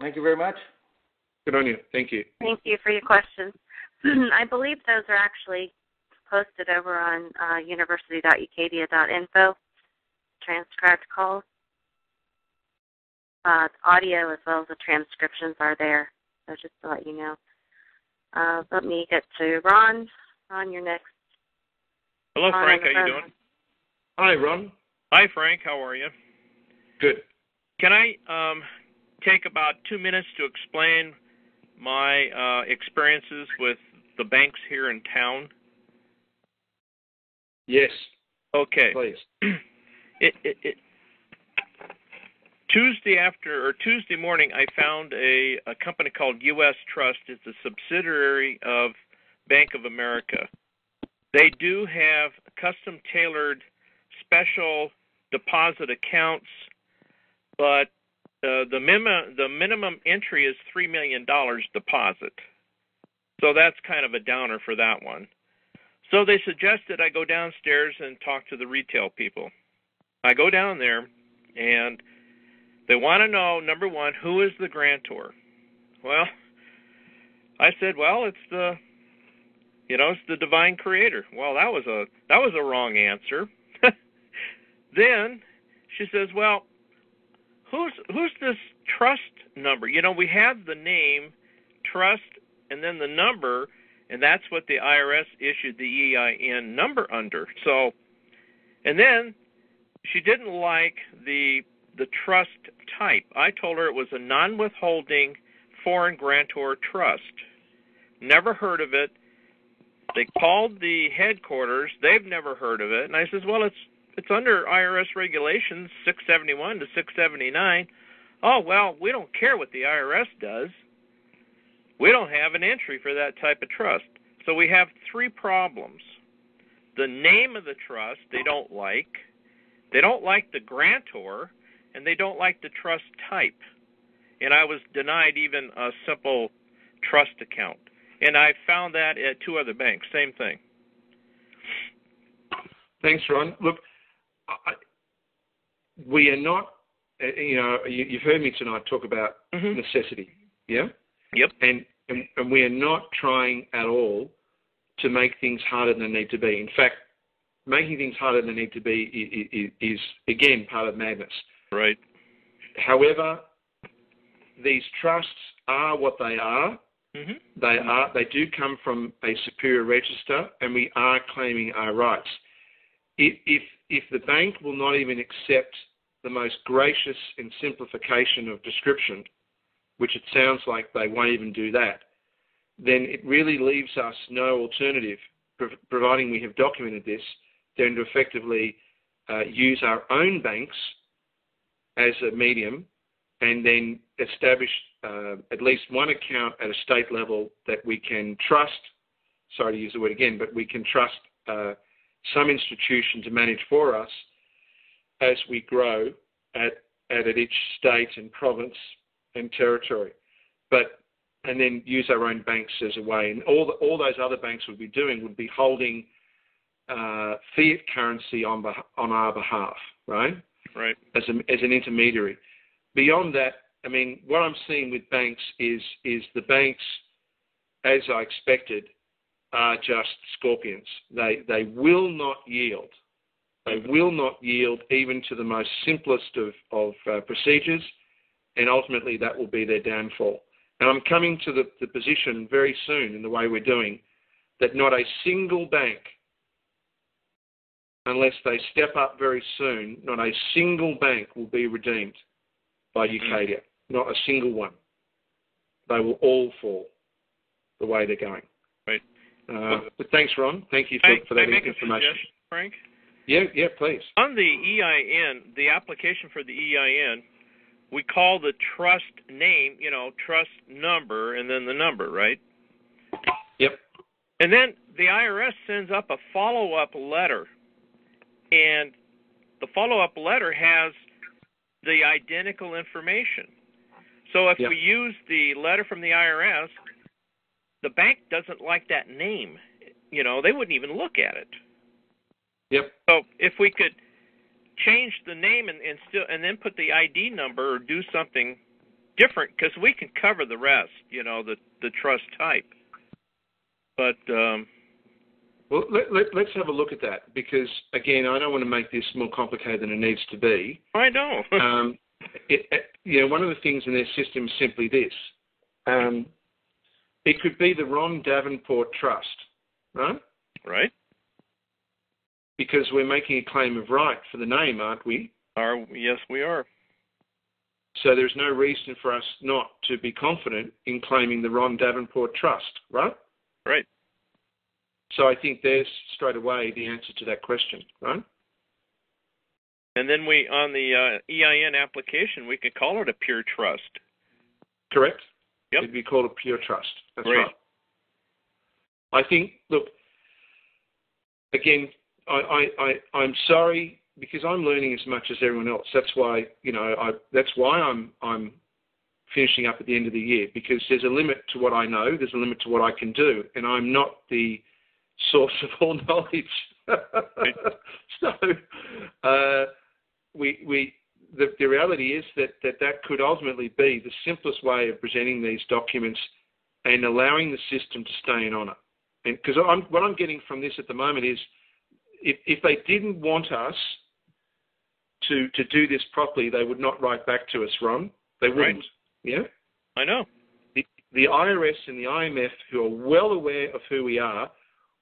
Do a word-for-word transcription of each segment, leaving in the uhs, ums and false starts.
Thank you very much. Good on you. Thank you. Thank you for your questions. I believe those are actually posted over on uh, university dot ucadia dot info, transcribed calls. Uh, audio as well as the transcriptions are there, so just to let you know. Uh, let me get to Ron. Ron, you're next. Hello, Ron, Frank. How you doing? Hi, Ron. Hi, Frank. How are you? Good. Can I um, take about two minutes to explain my uh, experiences with the banks here in town? Yes. Okay. Please. it, it, it, Tuesday after or Tuesday morning, I found a, a company called U S Trust. It's a subsidiary of Bank of America. They do have custom-tailored special deposit accounts, but uh, the, minimum, the minimum entry is three million dollars deposit. So that's kind of a downer for that one. So they suggested I go downstairs and talk to the retail people. I go down there, and they want to know, number one, who is the grantor? Well, I said, well, it's the, you know, it's the divine creator. Well, that was a that was a wrong answer. Then she says, well, who's who's this trust number? You know, we have the name, trust, and then the number, and that's what the I R S issued the E I N number under. So, and then she didn't like the the trust type. I told her it was a non-withholding foreign grantor trust. Never heard of it. They called the headquarters. They've never heard of it. And I says, well, it's it's under I R S regulations six seventy-one to six seventy-nine. Oh, well, we don't care what the I R S does. We don't have an entry for that type of trust. So we have three problems. The name of the trust they don't like. They don't like the grantor. And they don't like the trust type. And I was denied even a simple trust account. And I found that at two other banks, same thing. Thanks, Ron. Look, I, we are not, you know, you, you've heard me tonight talk about mm-hmm. necessity, yeah? Yep. And, and, and we are not trying at all to make things harder than they need to be. In fact, making things harder than they need to be is, is again, part of madness. Right. However, these trusts are what they are. Mm-hmm. They are. They do come from a superior register, and we are claiming our rights. If, if if the bank will not even accept the most gracious and simplification of description, which it sounds like they won't even do that, then it really leaves us no alternative, providing we have documented this, then to effectively uh, use our own banks as a medium, and then establish uh, at least one account at a state level that we can trust, sorry to use the word again, but we can trust uh, some institution to manage for us as we grow at, at, at each state and province and territory. But, and then use our own banks as a way. And all, the, all those other banks would be doing would be holding uh, fiat currency on, beh- on our behalf, right? Right. As, a, as an intermediary. Beyond that, I mean, what I'm seeing with banks is is the banks, as I expected, are just scorpions. They they will not yield. They will not yield even to the most simplest of of uh, procedures, and ultimately that will be their downfall. And I'm coming to the, the position very soon in the way we're doing that not a single bank, unless they step up very soon, not a single bank will be redeemed by Ucadia. Mm-hmm. Not a single one. They will all fall the way they're going. Right. Uh, well, but thanks, Ron. Thank you for, I, for that I make information. A suggestion, Frank? Yeah, yeah, please. On the E I N, the application for the E I N, we call the trust name, you know, trust number, and then the number, right? Yep. And then the I R S sends up a follow-up letter. And the follow-up letter has the identical information. So if yep. we use the letter from the I R S, the bank doesn't like that name. You know, they wouldn't even look at it. Yep. So if we could change the name and, and still and then put the I D number or do something different because we can cover the rest, you know, the, the trust type. But um, well, let, let, let's have a look at that because, again, I don't want to make this more complicated than it needs to be. I know. um, it, it, you know, one of the things in their system is simply this. Um, it could be the Ron Davenport Trust, right? Right. Because we're making a claim of right for the name, aren't we? Are, yes, we are. So there's no reason for us not to be confident in claiming the Ron Davenport Trust, right? Right. So I think there's straight away the answer to that question, right? And then we, on the uh, E I N application, we could call it a pure trust. Correct. Yep. It'd be called a pure trust. That's right. right. I think, look, again, I, I, I, I'm sorry because I'm learning as much as everyone else. That's why, you know, I, that's why I'm, I'm finishing up at the end of the year, because there's a limit to what I know. There's a limit to what I can do, and I'm not the source of all knowledge. So uh, we, we, the, the reality is that, that that could ultimately be the simplest way of presenting these documents and allowing the system to stay in honour. And because I'm, what I'm getting from this at the moment is, if, if they didn't want us to to do this properly, they would not write back to us, Ron. They wouldn't. Right. Yeah, I know. The, the I R S and the I M F, who are well aware of who we are,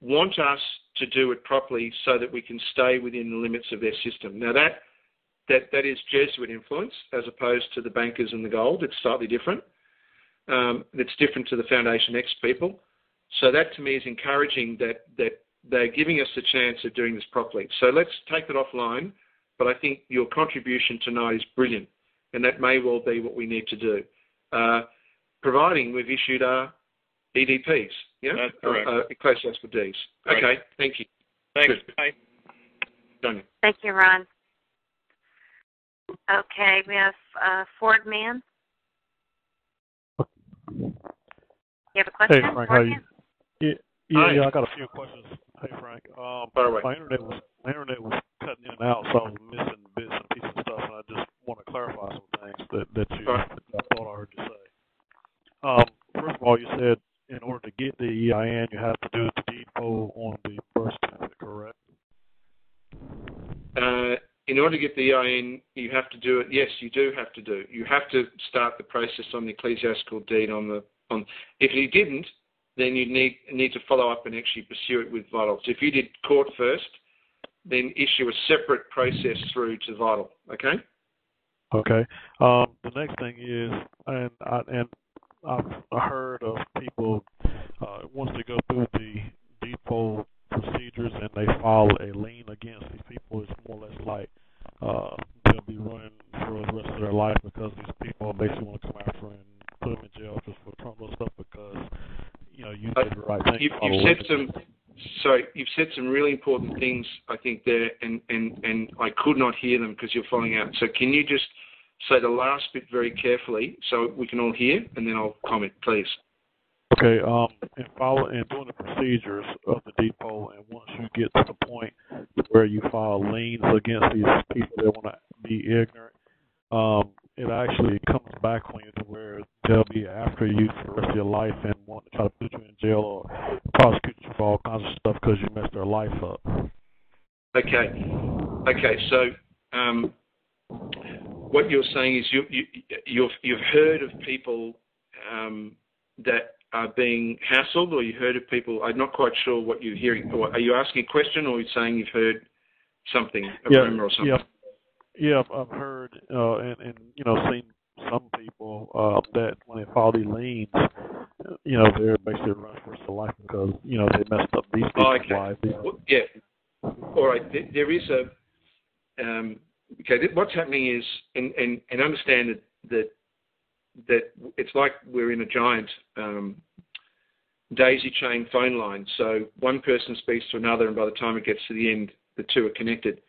want us to do it properly so that we can stay within the limits of their system. Now that that that is Jesuit influence, as opposed to the bankers and the gold. It's slightly different. Um, it's different to the Foundation X people. So that to me is encouraging that that. They're giving us the chance of doing this properly. So let's take that offline, but I think your contribution tonight is brilliant, and that may well be what we need to do, uh, providing we've issued our E D Ps, yeah? That's correct. Uh, close us for Ds. Right. Okay, thank you. Thanks. Bye. Thank you, Ron. Okay, we have uh, Ford Man. You have a question? Hey, Frank, how are you? Yeah, yeah, yeah, I got a few questions. Hey, Frank. Um, By the way. My internet was my internet was cutting in and out, so I was missing bits and pieces of stuff, and I just want to clarify some things that, that you right. that I thought I heard you say. Um, first of all, you said in order to get the E I N, you have to do the deed poll on the birth certificate, correct? Uh, in order to get the E I N, you have to do it. Yes, you do have to do. You have to start the process on the ecclesiastical deed on the on. If you didn't, then you need need to follow up and actually pursue it with Vital. So if you did court first, then issue a separate process through to Vital. Okay. Okay. Um, the next thing is, and I, and I've heard of people uh, once they go through the deed poll procedures and they file a lien against these people, it's more or less like uh, they'll be running for the rest of their life because these people basically want to come after and put them in jail just for criminal stuff because. You know, you uh, did the right thing. You've, you've said some, sorry, you've said some really important things, I think, there, and, and, and I could not hear them because you're falling out. So can you just say the last bit very carefully so we can all hear, and then I'll comment, please. Okay. Um, and following and doing the procedures of the deed poll, and once you get to the point where you file liens against these people that want to be ignorant, um, it actually comes back on you to where they'll be after you for the rest of your life and want to try to put you in jail or prosecute you for all kinds of stuff because you messed their life up. Okay. Okay, so um, what you're saying is you, you, you've, you've heard of people um, that are being hassled, or you heard of people, I'm not quite sure what you're hearing. Are you asking a question, or are you saying you've heard something, a yeah, rumor or something? Yeah. Yeah, I've heard uh, and, and, you know, seen some people uh, that when they file these liens, you know, they're basically running for their life because, you know, they messed up these people's oh, okay. lives. You know. Well, yeah. All right. There, there is a um, – okay, what's happening is and, – and, and understand that, that that it's like we're in a giant um, daisy chain phone line. So one person speaks to another, and by the time it gets to the end, the two are connected.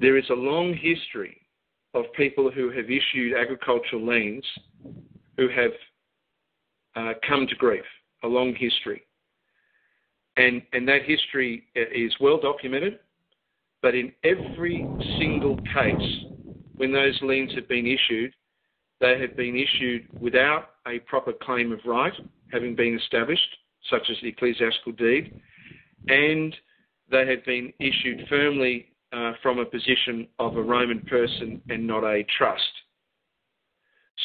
There is a long history of people who have issued agricultural liens who have uh, come to grief, a long history. And, and that history is well documented, but in every single case, when those liens have been issued, They have been issued without a proper claim of right having been established, such as the ecclesiastical deed, and they have been issued firmly uh, from a position of a Roman person and not a trust.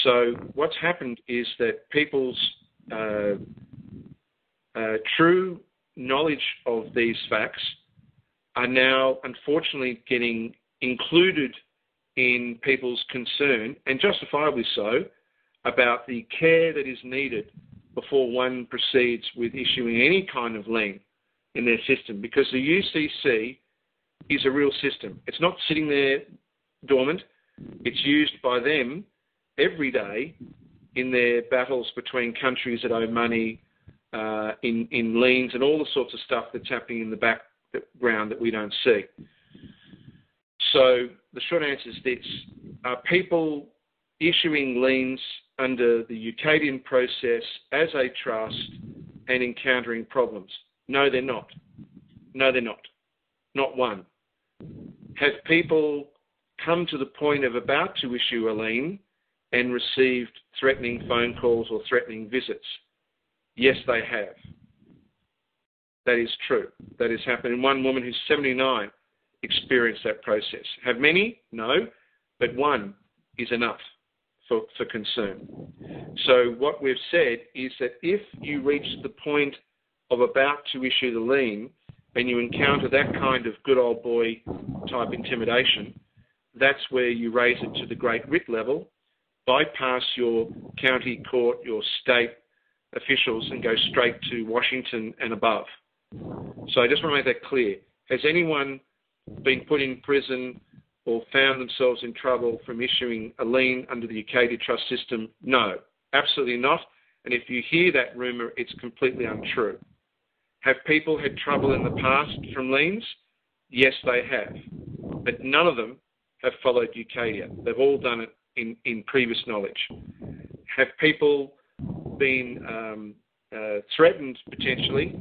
So what's happened is that people's uh, uh, true knowledge of these facts are now unfortunately getting included in people's concern, and justifiably so, about the care that is needed before one proceeds with issuing any kind of lien in their system, because the U C C is a real system. It's not sitting there dormant. It's used by them every day in their battles between countries that owe money, uh, in, in liens and all the sorts of stuff that's happening in the background that we don't see. So the short answer is this. Are people issuing liens under the UCADIA process as a trust and encountering problems? No, they're not. No, they're not. Not one. Have people come to the point of about to issue a lien and received threatening phone calls or threatening visits? Yes, they have. That is true. That has happened. And one woman who's seventy-nine experienced that process. Have many? No. But one is enough for, for concern. So what we've said is that if you reach the point of about to issue the lien and you encounter that kind of good old boy type intimidation, that's where you raise it to the Great Writ level, bypass your county court, your state officials, and go straight to Washington and above. So I just want to make that clear. Has anyone been put in prison or found themselves in trouble from issuing a lien under the UCADIA trust system? No, absolutely not. And if you hear that rumour, it's completely untrue. Have people had trouble in the past from liens? Yes, they have. But none of them have followed UCADIA. They've all done it in, in previous knowledge. Have people been um, uh, threatened potentially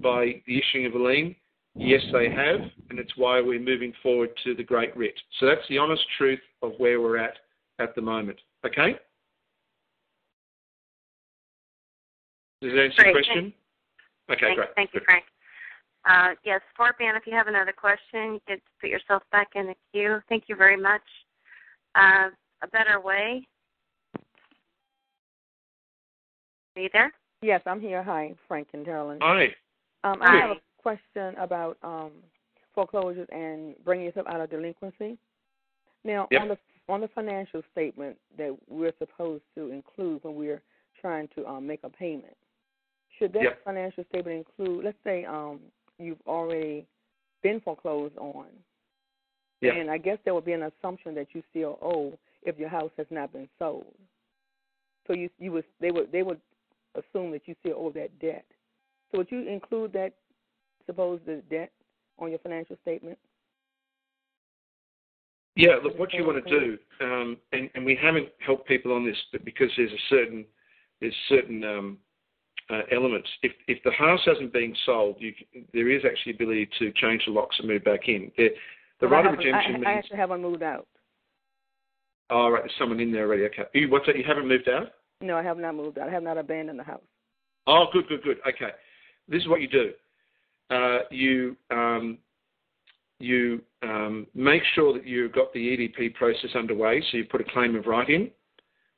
by the issuing of a lien? Yes, they have, and it's why we're moving forward to the Great Writ. So that's the honest truth of where we're at at the moment. Okay? Does that answer your question? Thanks. Okay, thanks, great. Thank you, Frank. Uh, yes, Fortban, if you have another question, you could put yourself back in the queue. Thank you very much. Uh, a better way. Are you there? Yes, I'm here. Hi, Frank and Carolyn. Hi. Um, I Hi. have a question about um, foreclosures and bringing yourself out of delinquency. Now, yep. on the on the financial statement that we're supposed to include when we're trying to um, make a payment, should that yep. financial statement include, let's say um, you've already been foreclosed on, yep. and I guess there would be an assumption that you still owe if your house has not been sold. So you you would they would they would assume that you still owe that debt. So would you include that supposed debt on your financial statement? Yeah. Look, what you want to do, um, and and we haven't helped people on this, but because there's a certain There's certain um, uh, elements. If if the house hasn't been sold, you, there is actually ability to change the locks and move back in. The, the well, right of redemption I, means... I actually haven't moved out. Oh, right. There's someone in there already. Okay. You, what's that? You haven't moved out? No, I have not moved out. I have not abandoned the house. Oh, good, good, good. Okay. This is what you do. Uh, you um, you um, make sure that you've got the E D P process underway, so you put a claim of right in.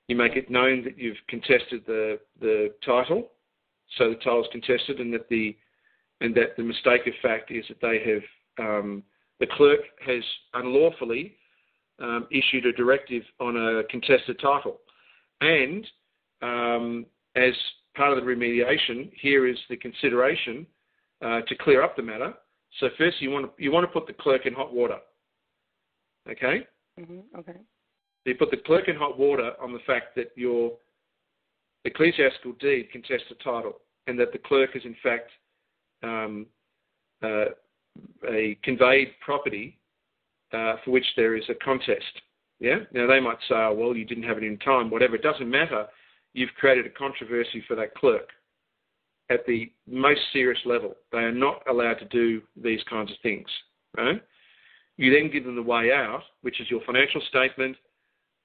You make it known that you've contested the, the title, so the title's contested, and that the and that the mistake of fact is that they have um, the clerk has unlawfully um, issued a directive on a contested title. And um, as part of the remediation, here is the consideration uh, to clear up the matter. So first, you want to you want to put the clerk in hot water. Okay. Mm-hmm. Okay. You put the clerk in hot water on the fact that your ecclesiastical deed contests the title, and that the clerk has in fact um, uh, a conveyed property uh, for which there is a contest. Yeah. Now they might say, oh, well, you didn't have it in time, whatever. It doesn't matter. You've created a controversy for that clerk at the most serious level. They are not allowed to do these kinds of things. Right? You then give them the way out, which is your financial statement,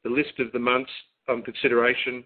the list of the months um, consideration